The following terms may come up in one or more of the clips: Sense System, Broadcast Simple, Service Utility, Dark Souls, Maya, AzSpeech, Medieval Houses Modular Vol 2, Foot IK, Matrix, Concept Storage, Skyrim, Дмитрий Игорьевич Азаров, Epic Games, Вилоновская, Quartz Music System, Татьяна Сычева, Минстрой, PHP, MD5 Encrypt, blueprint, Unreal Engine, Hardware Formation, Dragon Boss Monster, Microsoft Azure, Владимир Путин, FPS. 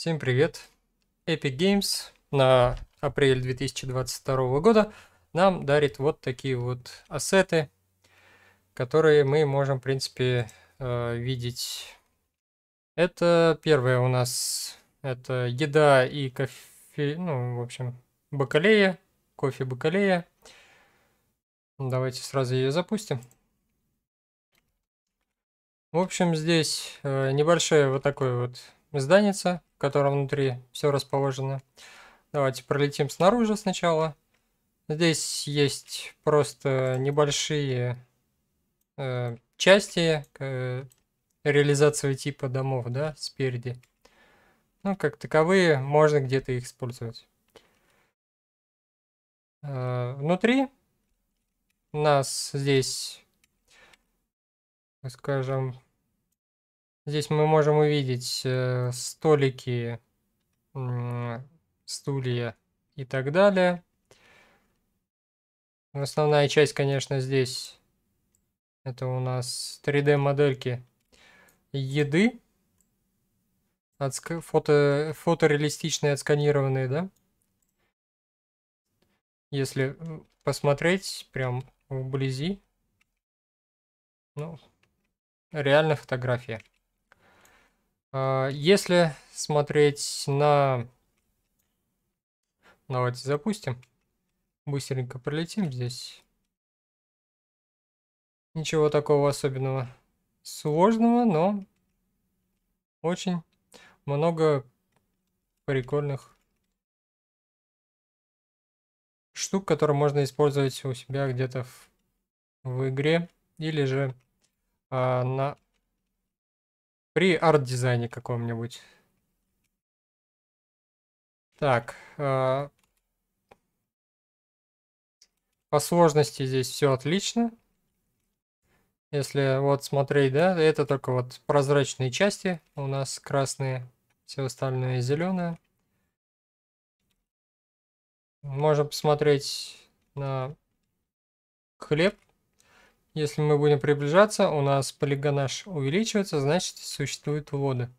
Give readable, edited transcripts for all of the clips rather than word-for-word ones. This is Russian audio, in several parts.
Всем привет! Epic Games на апрель 2022 года нам дарит вот такие вот ассеты, которые мы можем, в принципе, видеть. Это первое у нас, это еда и кофе, ну, в общем, бакалея, кофе-бакалея. Давайте сразу ее запустим. В общем, здесь небольшая вот такая вот зданица, в котором внутри все расположено. Давайте пролетим снаружи сначала. Здесь есть просто небольшие части реализации типа домов, да, спереди. Ну, как таковые, можно где-то их использовать. Внутри у нас здесь, скажем, здесь мы можем увидеть столики, стулья и так далее. Основная часть, конечно, здесь это у нас 3D модельки еды, фотореалистичные, отсканированные, да. Если посмотреть прям вблизи, ну, реально фотография. Если смотреть на... Давайте запустим. Быстренько пролетим здесь. Ничего такого особенного сложного, но очень много прикольных штук, которые можно использовать у себя где-то в игре или же при арт-дизайне каком-нибудь. Так, по сложности здесь все отлично. Если вот смотреть, да, это только вот прозрачные части у нас красные, все остальное зеленое. Можем посмотреть на хлеб. Если мы будем приближаться, у нас полигонаж увеличивается, значит, существуют воды.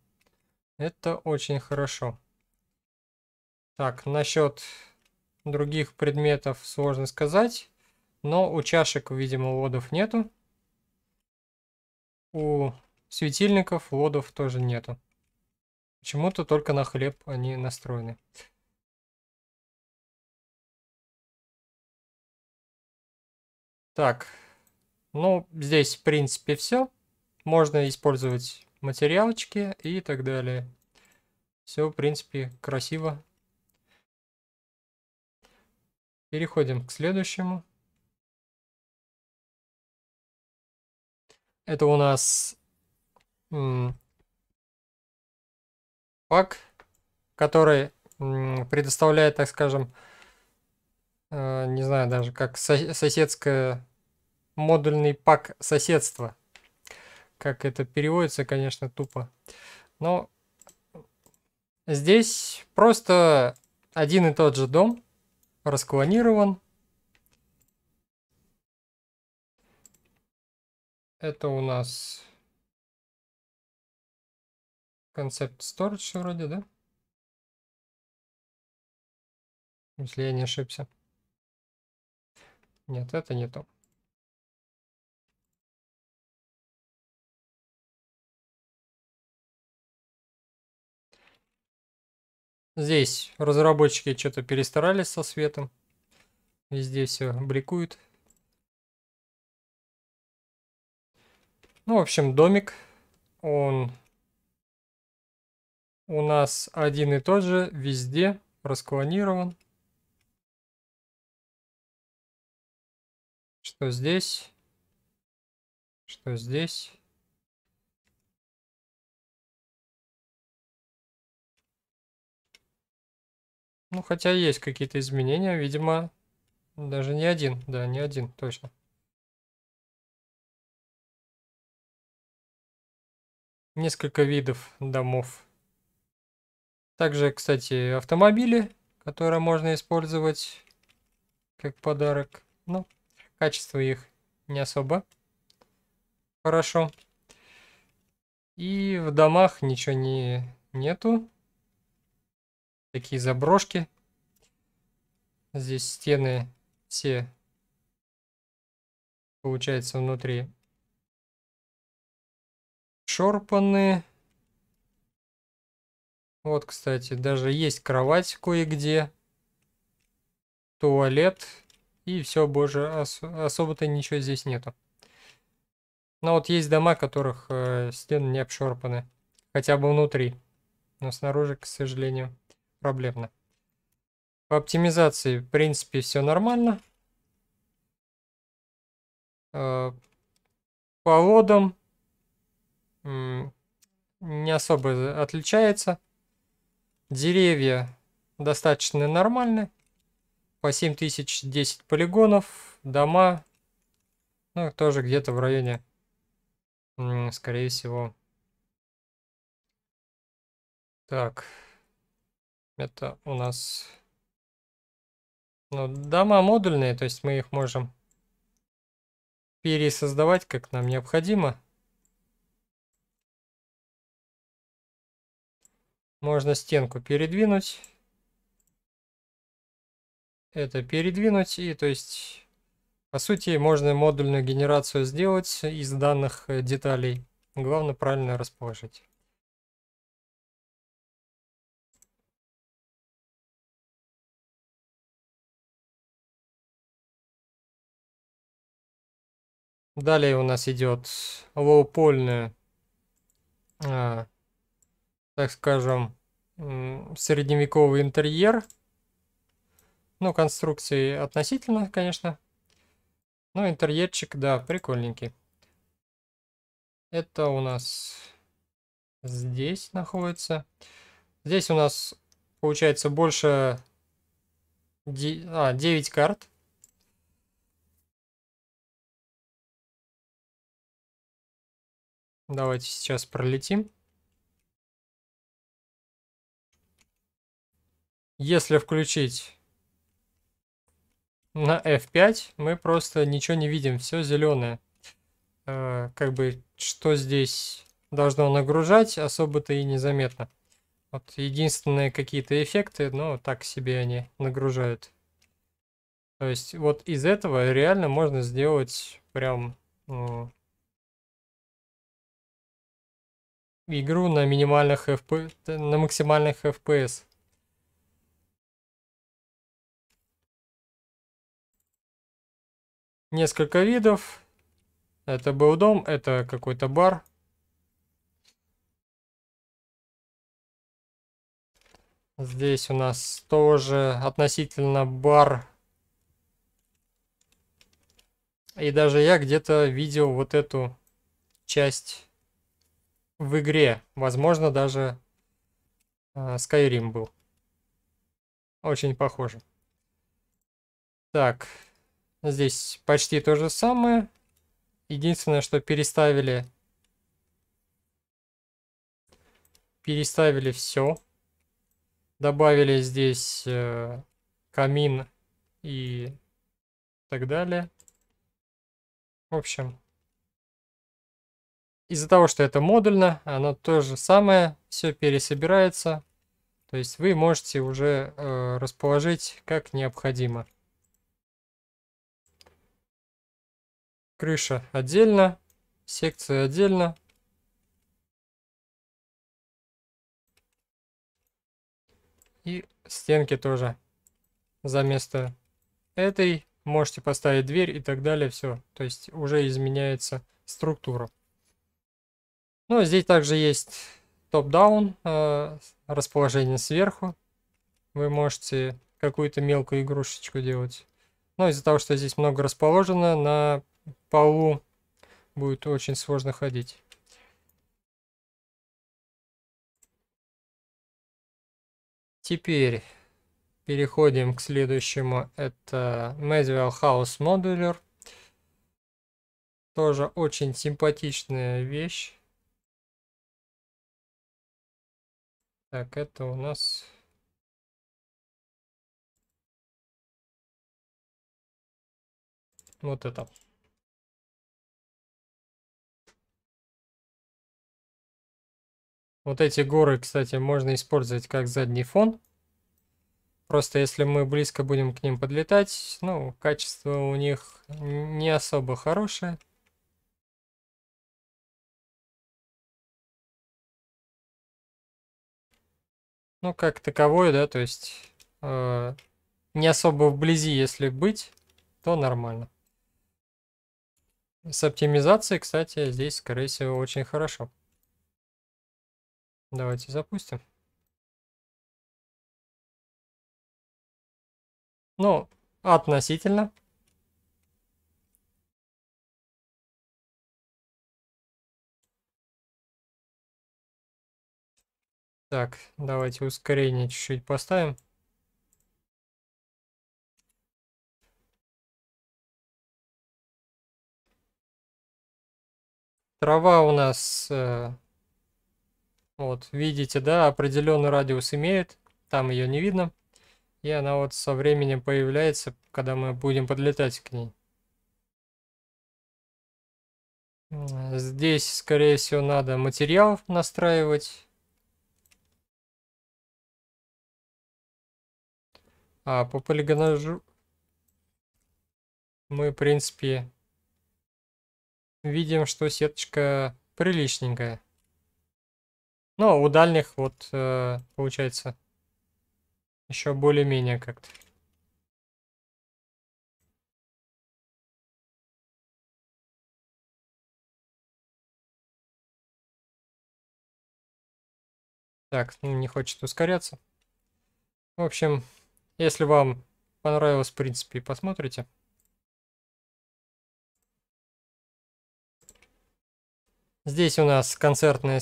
Это очень хорошо. Так, насчет других предметов сложно сказать, но у чашек, видимо, лодов нету. У светильников лодов тоже нету. Почему-то только на хлеб они настроены. Так. Ну, здесь, в принципе, все. Можно использовать материалочки и так далее. Все, в принципе, красиво. Переходим к следующему. Это у нас пак, который предоставляет, так скажем, не знаю даже, как соседское... Модульный пак соседства. Как это переводится, конечно, тупо. Но здесь просто один и тот же дом расклонирован. Это у нас Concept Storage вроде, да? Если я не ошибся. Нет, это не то. Здесь разработчики что-то перестарались со светом. Везде все бликует. Ну, в общем, домик. Он у нас один и тот же. Везде расклонирован. Что здесь? Что здесь? Ну, хотя есть какие-то изменения, видимо, даже не один, да, не один, точно. Несколько видов домов. Также, кстати, автомобили, которые можно использовать как подарок. Ну, качество их не особо хорошо. И в домах ничего нету. такие заброшки. Здесь стены все, получается, внутри шорпаны. Вот, кстати, даже есть кровать кое-где, туалет, и все, боже, особо-то ничего здесь нету. Но вот есть дома, которых стены не обшорпаны, хотя бы внутри, но снаружи, к сожалению, проблемно. По оптимизации, в принципе, все нормально. По лодам не особо отличается. Деревья достаточно нормальные. По 7010 полигонов. Дома, ну, тоже где-то в районе, скорее всего. Так. Это у нас... Ну, дома модульные, то есть мы их можем пересоздавать, как нам необходимо. Можно стенку передвинуть. Это передвинуть. И, то есть, по сути, можно модульную генерацию сделать из данных деталей. Главное, правильно расположить. Далее у нас идет лоупольная, так скажем, средневековый интерьер. Ну, конструкции относительно, конечно. Но интерьерчик, да, прикольненький. Это у нас здесь находится. Здесь у нас, получается, больше 9 карт. Давайте сейчас пролетим. Если включить на F5, мы просто ничего не видим. Все зеленое. Как бы, что здесь должно нагружать, особо-то и незаметно. Вот единственные какие-то эффекты, но так себе они нагружают. То есть вот из этого реально можно сделать прям... игру на минимальных FPS, на максимальных FPS. Несколько видов. Это был дом, это какой-то бар. Здесь у нас тоже относительно бар. И даже я где-то видел вот эту часть в игре, возможно, даже Skyrim был. Очень похоже. Так, здесь почти то же самое. Единственное, что переставили все. Добавили здесь камин и так далее. В общем... Из-за того, что это модульно, оно то же самое, все пересобирается. То есть вы можете уже расположить как необходимо. Крыша отдельно, секция отдельно. И стенки тоже. За место этой можете поставить дверь и так далее. Все. То есть уже изменяется структура. Ну, здесь также есть топ-даун, расположение сверху. Вы можете какую-то мелкую игрушечку делать. Но из-за того, что здесь много расположено, на полу будет очень сложно ходить. Теперь переходим к следующему. Это Medieval Houses Modular. Тоже очень симпатичная вещь. Так, это у нас вот это. Вот эти горы, кстати, можно использовать как задний фон. Просто если мы близко будем к ним подлетать, ну, качество у них не особо хорошее. Ну, как таковое, да, то есть не особо вблизи, если быть, то нормально. С оптимизацией, кстати, здесь, скорее всего, очень хорошо. Давайте запустим. Ну, относительно. Так, давайте ускорение чуть-чуть поставим. Трава у нас, вот, видите, да, определенный радиус имеет, там ее не видно. И она вот со временем появляется, когда мы будем подлетать к ней. Здесь, скорее всего, надо материал настраивать. А по полигонажу мы, в принципе, видим, что сеточка приличненькая. Но у дальних вот получается еще более-менее как-то. Так, не хочет ускоряться. В общем, если вам понравилось, в принципе, посмотрите. Здесь у нас концертная,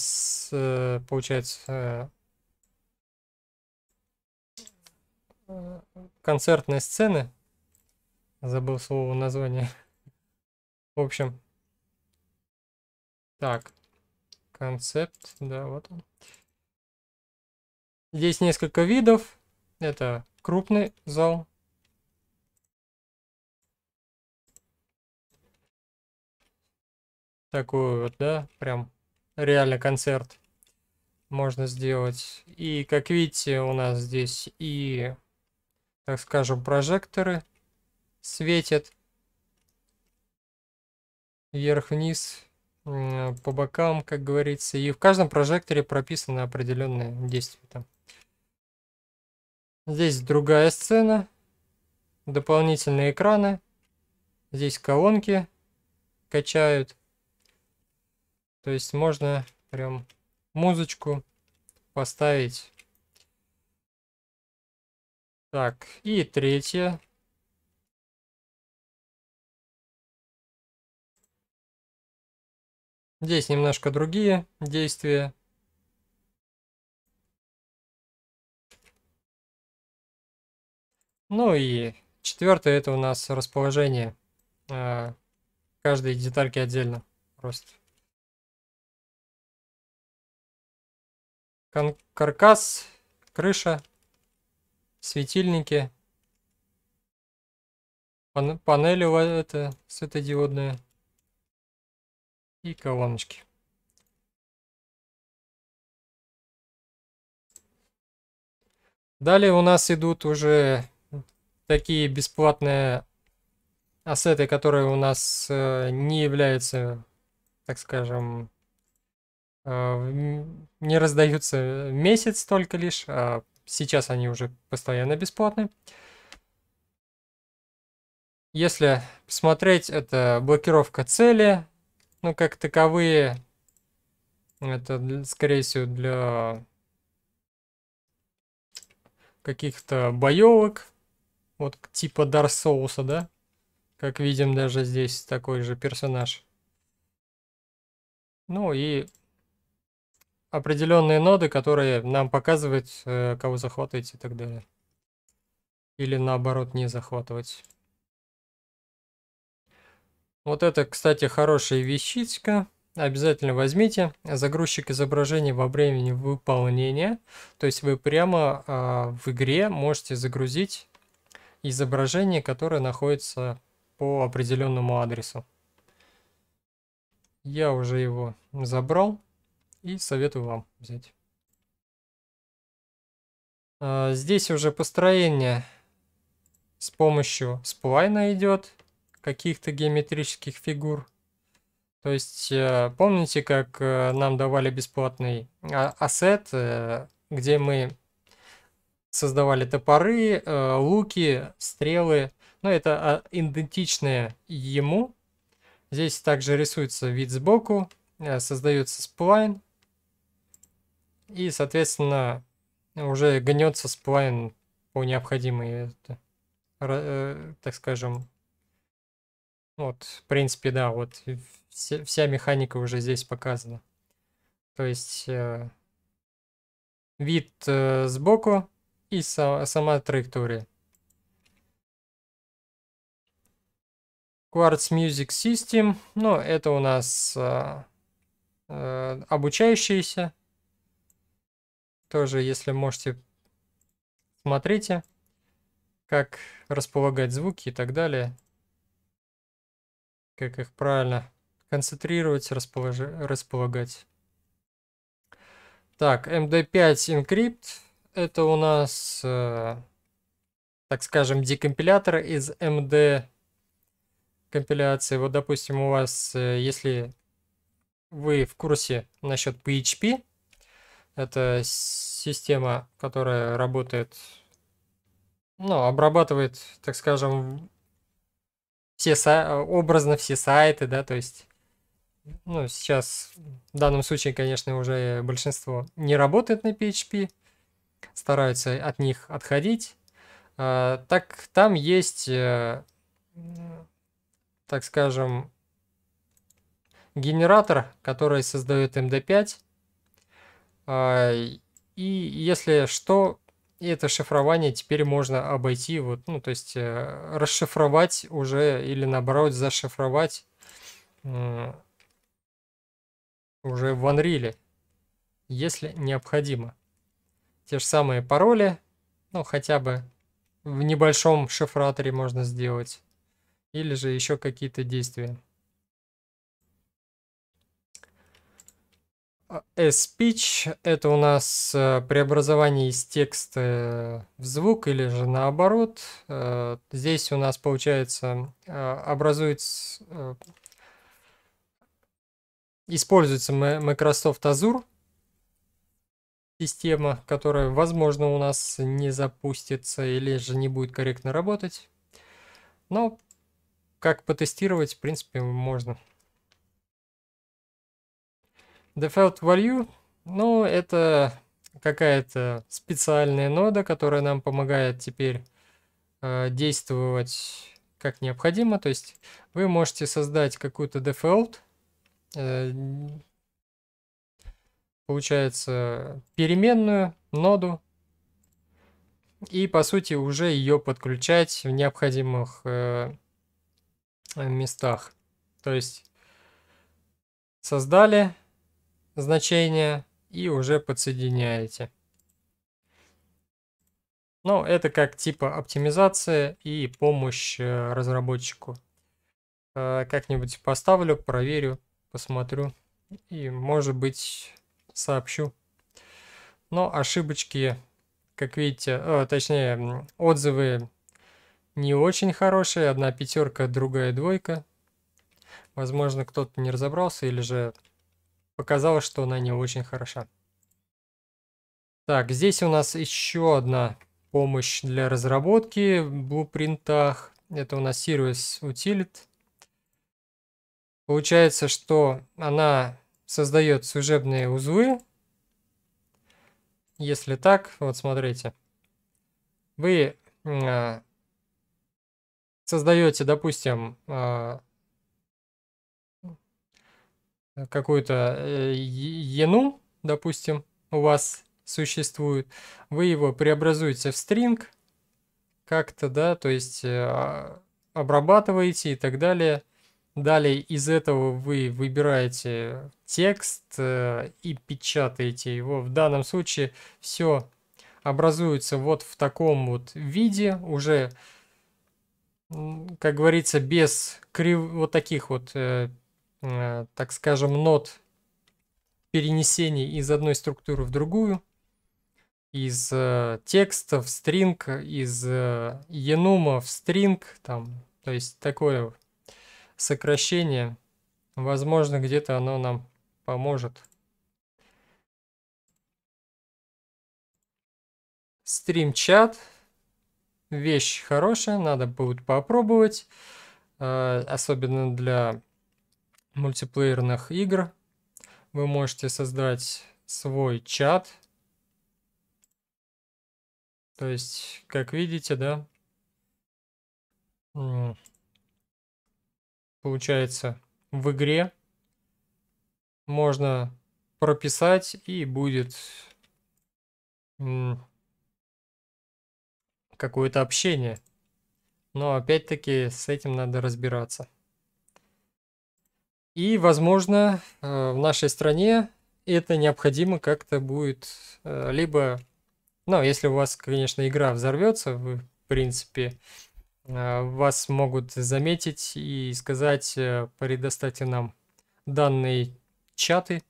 получается, концертные сцены. Забыл слово название. В общем. Так. Концепт. Да, вот он. Здесь несколько видов. Это крупный зал. Такой вот, да, прям реально концерт можно сделать. И, как видите, у нас здесь и, так скажем, прожекторы светят вверх-вниз, по бокам, как говорится. И в каждом прожекторе прописаны определенные действия. Там. Здесь другая сцена, дополнительные экраны, здесь колонки качают. То есть можно прям музычку поставить. Так, и третья. Здесь немножко другие действия. Ну и четвертое, это у нас расположение каждой детальки отдельно просто. Каркас, крыша, светильники, панели это светодиодные и колоночки. Далее у нас идут уже такие бесплатные ассеты, которые у нас не являются, так скажем, не раздаются месяц только лишь, а сейчас они уже постоянно бесплатны. Если посмотреть, это блокировка цели, ну как таковые, это скорее всего для каких-то боевок, вот типа Dark Souls, да? Как видим, даже здесь такой же персонаж. Ну и определенные ноды, которые нам показывают, кого захватывать и так далее. Или наоборот, не захватывать. Вот это, кстати, хорошая вещичка. Обязательно возьмите. Загрузчик изображений во времени выполнения. То есть вы прямо в игре можете загрузить изображение, которое находится по определенному адресу. Я уже его забрал. И советую вам взять. Здесь уже построение с помощью сплайна идет, каких-то геометрических фигур. То есть, помните, как нам давали бесплатный ассет, где мы создавали топоры, луки, стрелы. Но это идентичное ему. Здесь также рисуется вид сбоку, создается сплайн. И, соответственно, уже гнется сплайн по необходимой, так скажем. Вот, в принципе, да, вот вся механика уже здесь показана. То есть вид сбоку и сама траектория. Quartz Music System. Ну, это у нас обучающиеся. Тоже, если можете, смотрите, как располагать звуки и так далее. Как их правильно концентрировать, располагать. Так, MD5 Encrypt. Это у нас, так скажем, декомпилятор из MD компиляции. Вот, допустим, у вас, если вы в курсе насчет PHP, это система, которая работает, ну, обрабатывает, так скажем, все образно все сайты, да, то есть, ну, сейчас в данном случае, конечно, уже большинство не работает на PHP, стараются от них отходить. Так, там есть, так скажем, генератор, который создает MD5. И если что, это шифрование теперь можно обойти, вот, ну, то есть расшифровать уже или наоборот зашифровать уже в Unreal, если необходимо. Те же самые пароли, ну, хотя бы в небольшом шифраторе можно сделать. Или же еще какие-то действия. AzSpeech – это у нас преобразование из текста в звук или же наоборот. Здесь у нас получается образуется, используется Microsoft Azure система, которая, возможно, у нас не запустится или же не будет корректно работать. Но как потестировать, в принципе, можно. Default value, ну, это какая-то специальная нода, которая нам помогает теперь действовать как необходимо. То есть вы можете создать какую-то default, получается, переменную ноду. И, по сути, уже ее подключать в необходимых местах. То есть создали значение и уже подсоединяете. Ну, это как типа оптимизация и помощь разработчику. Как-нибудь поставлю, проверю, посмотрю и, может быть, сообщу. Но ошибочки, как видите, точнее, отзывы не очень хорошие. Одна пятерка, другая двойка. Возможно, кто-то не разобрался или же показалось, что она не очень хороша. Так, здесь у нас еще одна помощь для разработки в блупринтах. Это у нас Service Utility. Получается, что она создает служебные узлы. Если так, вот смотрите. Вы создаете, допустим, какую-то ену, допустим, у вас существует, вы его преобразуете в стринг, как-то, да, то есть обрабатываете и так далее. Далее из этого вы выбираете текст и печатаете его. В данном случае все образуется вот в таком вот виде, уже, как говорится, без вот таких вот, так скажем, нод перенесений из одной структуры в другую. из текста в string, из enum в string, там, то есть такое сокращение, возможно, где-то оно нам поможет. Стрим-чат. Вещь хорошая, надо будет попробовать, особенно для мультиплеерных игр. Вы можете создать свой чат. То есть, как видите, да, получается, в игре можно прописать, и будет какое-то общение. Но опять-таки с этим надо разбираться. И, возможно, в нашей стране это необходимо как-то будет либо... Ну, если у вас, конечно, игра взорвется, вы, в принципе, вас могут заметить и сказать: предоставьте нам данные чаты,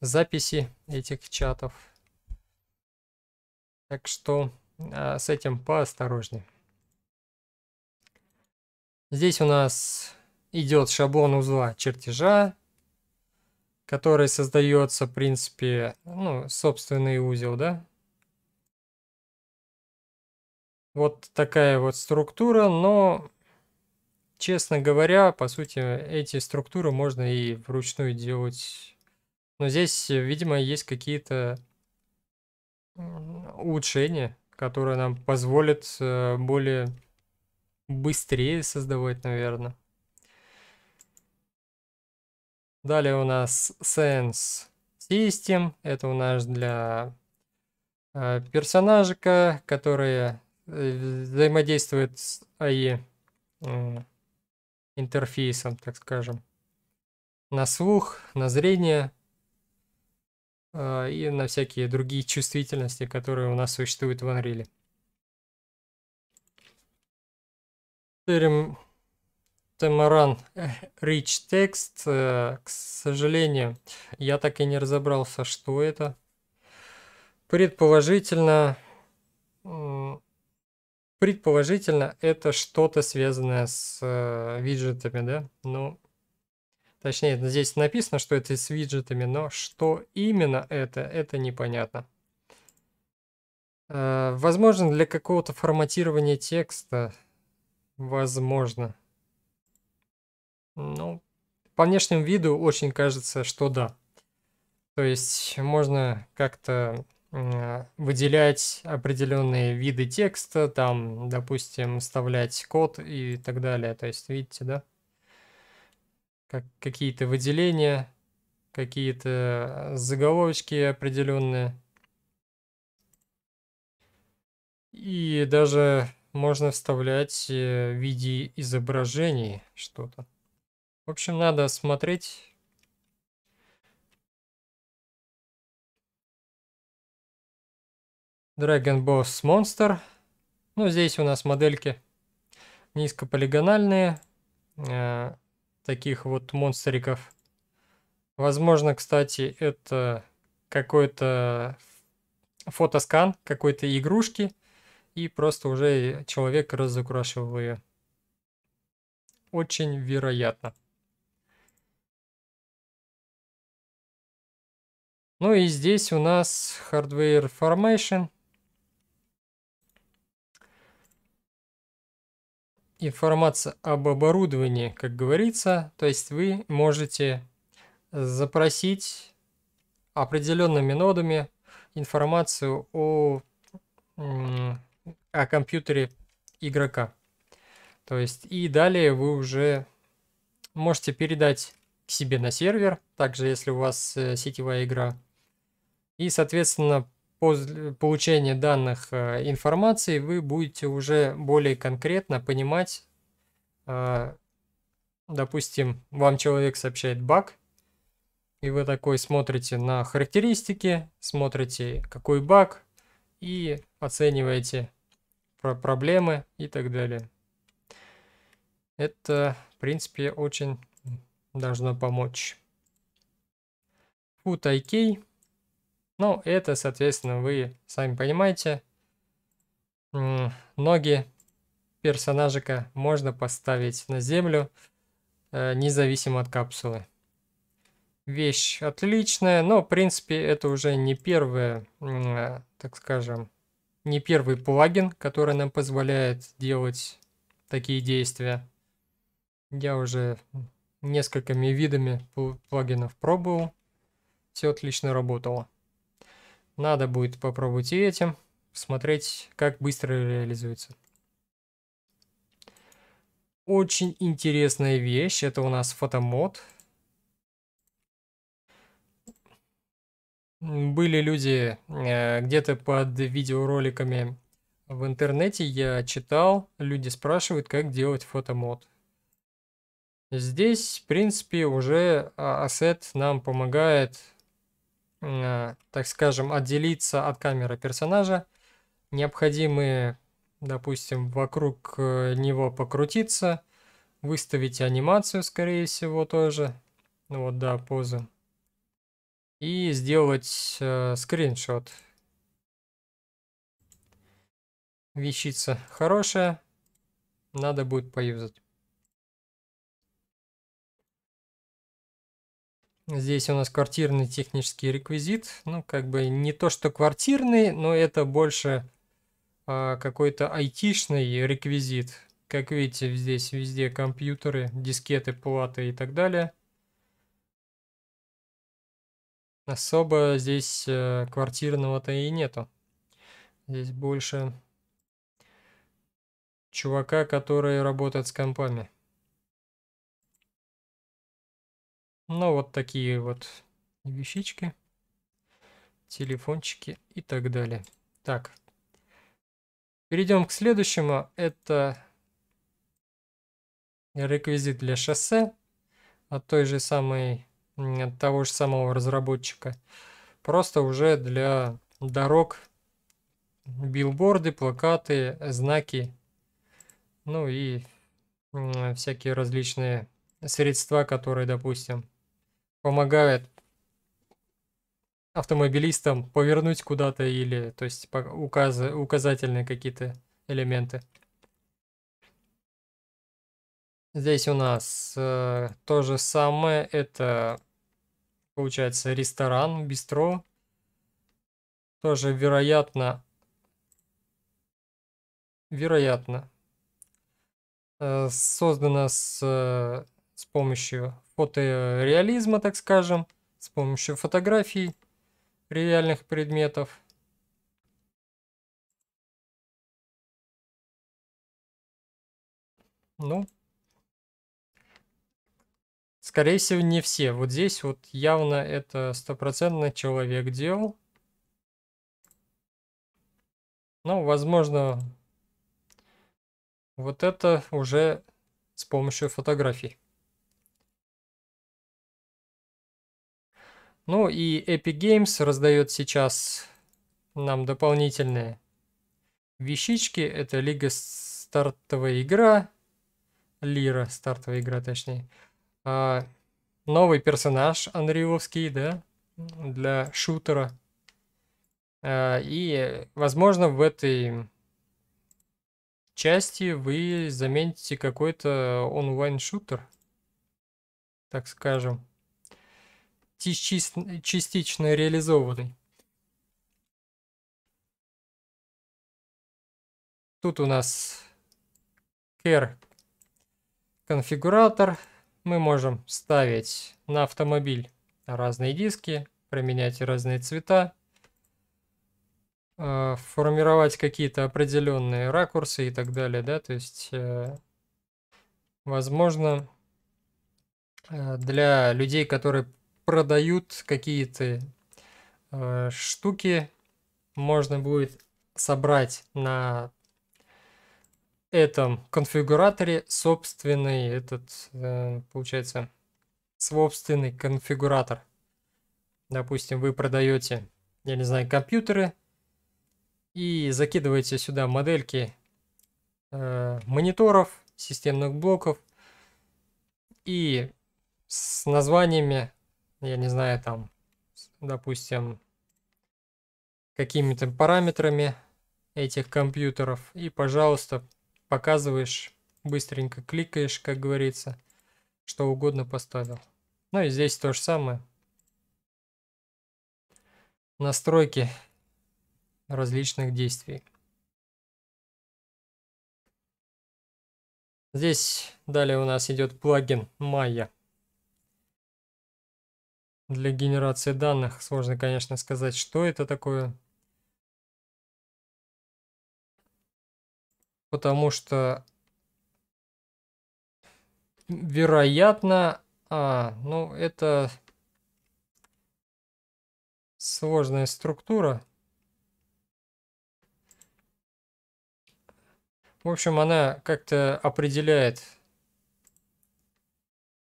записи этих чатов. Так что с этим поосторожнее. Здесь у нас идет шаблон узла чертежа, который создается, в принципе, ну, собственный узел, да? Вот такая вот структура, но, честно говоря, по сути, эти структуры можно и вручную делать. Но здесь, видимо, есть какие-то улучшения, которые нам позволят более быстрее создавать, наверное. Далее у нас Sense System. Это у нас для персонажика, который взаимодействует с AI интерфейсом, так скажем. На слух, на зрение и на всякие другие чувствительности, которые у нас существуют в Unreal. Temran Rich Text. К сожалению, я так и не разобрался, что это. Предположительно, это что-то связанное с виджетами, да? Ну, точнее, здесь написано, что это с виджетами, но что именно это непонятно. Возможно, для какого-то форматирования текста. Возможно. Ну, по внешнему виду очень кажется, что да. То есть можно как-то выделять определенные виды текста, там, допустим, вставлять код и так далее. То есть, видите, да? Какие-то выделения, какие-то заголовочки определенные. И даже можно вставлять в виде изображений что-то. В общем, надо смотреть. Dragon Boss Monster. Ну, здесь у нас модельки низкополигональные, таких вот монстриков. Возможно, кстати, это какой-то фотоскан какой-то игрушки, и просто уже человек разукрашивал ее. Очень вероятно. Ну и здесь у нас Hardware Formation. Информация об оборудовании, как говорится. То есть вы можете запросить определенными нодами информацию о компьютере игрока. То есть и далее вы уже можете передать к себе на сервер, также если у вас сетевая игра. И, соответственно, после получения данных информации вы будете уже более конкретно понимать, допустим, вам человек сообщает баг, и вы такой смотрите на характеристики, смотрите, какой баг, и оцениваете проблемы и так далее. Это, в принципе, очень должно помочь. Foot IK. Ну, это, соответственно, вы сами понимаете. Ноги персонажика можно поставить на землю, независимо от капсулы. Вещь отличная, но, в принципе, это уже не первое, так скажем, не первый плагин, который нам позволяет делать такие действия. Я уже несколькими видами плагинов пробовал. Все отлично работало. Надо будет попробовать и этим, посмотреть, как быстро реализуется. Очень интересная вещь. Это у нас фотомод. Были люди где-то под видеороликами в интернете, я читал, люди спрашивают, как делать фотомод. Здесь, в принципе, уже ассет нам помогает, так скажем, отделиться от камеры персонажа. Необходимые, допустим, вокруг него покрутиться, выставить анимацию, скорее всего, тоже. Ну вот, да, позу. И сделать скриншот. Вещица хорошая. Надо будет поюзать. Здесь у нас квартирный технический реквизит. Ну, как бы не то, что квартирный, но это больше какой-то айтишный реквизит. Как видите, здесь везде компьютеры, дискеты, платы и так далее. Особо здесь квартирного-то и нету. Здесь больше чувака, который работает с компами. Ну, вот такие вот вещички, телефончики и так далее. Так, перейдем к следующему. Это реквизит для шоссе от той же самой... от того же самого разработчика, просто уже для дорог, билборды, плакаты, знаки, ну и всякие различные средства, которые, допустим, помогают автомобилистам повернуть куда-то, или, то есть, указательные какие-то элементы. Здесь у нас то же самое, это получается ресторан, бистро. Тоже вероятно, создано с помощью фотореализма, так скажем, с помощью фотографий реальных предметов. Ну, скорее всего, не все. Вот здесь вот явно это стопроцентно человек делал. Но, возможно, вот это уже с помощью фотографий. Ну и Epic Games раздает сейчас нам дополнительные вещички. Это лига стартовая игра. Лира стартовая игра, точнее. Новый персонаж Unreal-овский, да, для шутера. И, возможно, в этой части вы заметите какой-то онлайн-шутер, так скажем, частично реализованный. Тут у нас care конфигуратор. Мы можем ставить на автомобиль разные диски, применять разные цвета, формировать какие-то определенные ракурсы и так далее, да, то есть, возможно, для людей, которые продают какие-то штуки, можно будет собрать на этом конфигураторе собственный этот, получается, собственный конфигуратор. Допустим, вы продаете, я не знаю, компьютеры и закидываете сюда модельки мониторов, системных блоков и с названиями, я не знаю, там, допустим, какими-то параметрами этих компьютеров. И, пожалуйста, показываешь, быстренько кликаешь, как говорится, что угодно поставил. Ну и здесь то же самое. Настройки различных действий. Здесь далее у нас идет плагин Maya. Для генерации данных сложно, конечно, сказать, что это такое. Потому что, вероятно, ну это сложная структура. В общем, она как-то определяет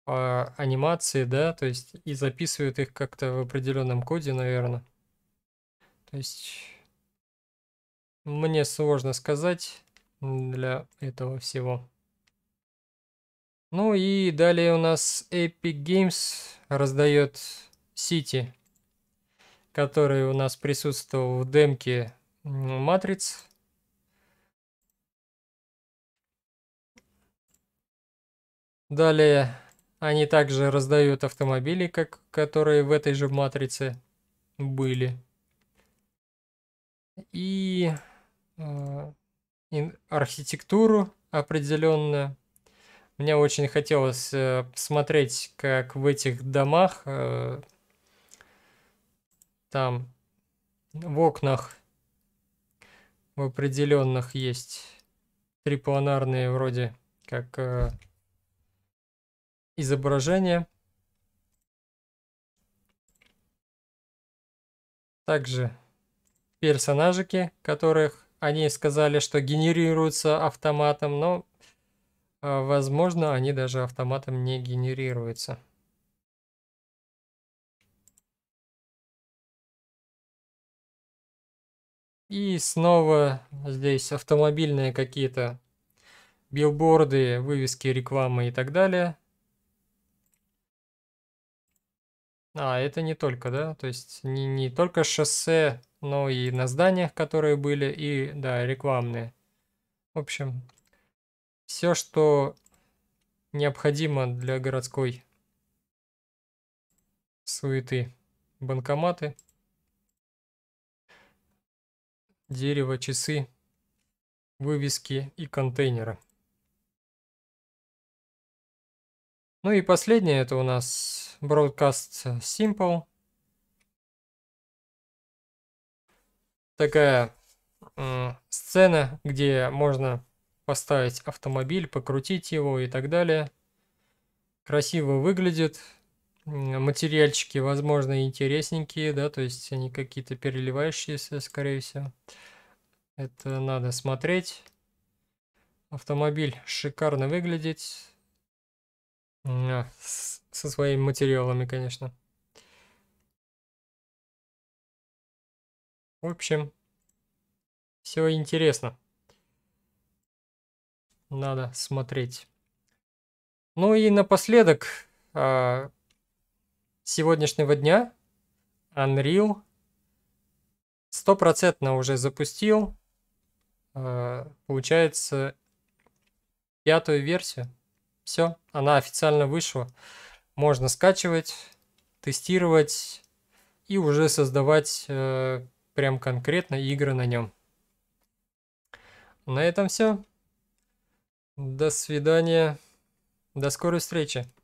анимации, да, то есть и записывает их как-то в определенном коде, наверное. То есть мне сложно сказать для этого всего. Ну и далее у нас Epic Games раздает сети, который у нас присутствовал в демке Matrix. Далее они также раздают автомобили, которые в этой же матрице были. И архитектуру определенную. Мне очень хотелось посмотреть, как в этих домах там в окнах в определенных есть трипланарные вроде как... изображение. Также персонажики, которых они сказали, что генерируются автоматом, но возможно они даже автоматом не генерируются. И снова здесь автомобильные какие-то билборды, вывески, рекламы и так далее. А, это не только, да? То есть не только шоссе, но и на зданиях, которые были, и, да, рекламные. В общем, все, что необходимо для городской суеты. Банкоматы, дерево, часы, вывески и контейнеры. Ну и последнее, это у нас Broadcast Simple. Такая сцена, где можно поставить автомобиль, покрутить его и так далее. Красиво выглядит. Материальчики, возможно, интересненькие, да, то есть они какие-то переливающиеся, скорее всего. Это надо смотреть. Автомобиль шикарно выглядит. Со своими материалами, конечно. В общем, все интересно. Надо смотреть. Ну и напоследок сегодняшнего дня Unreal 100% уже запустил, получается, 5-ю версию. Все, она официально вышла. Можно скачивать, тестировать и уже создавать прям конкретно игры на нем. На этом все. До свидания. До скорой встречи.